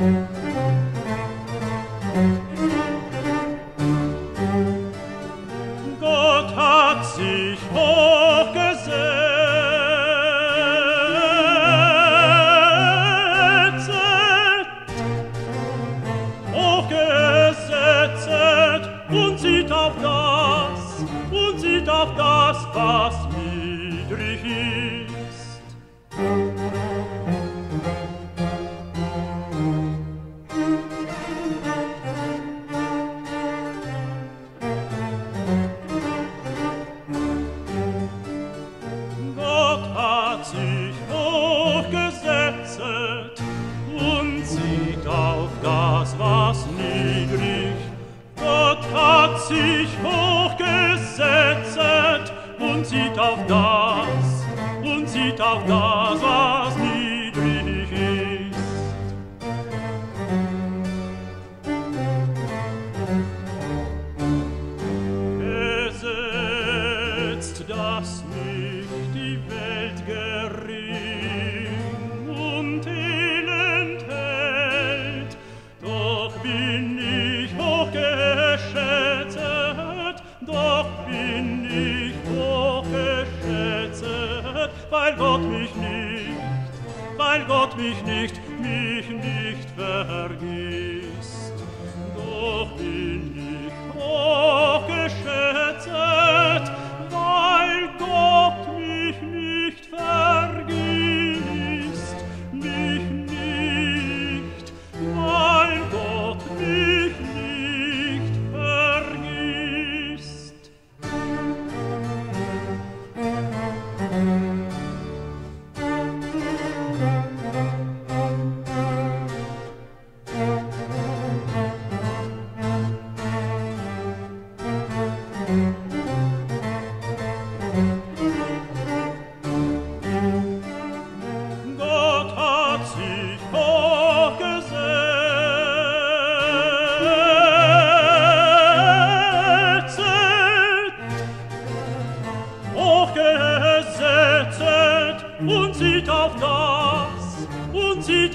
Und sieht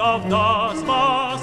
auf das, was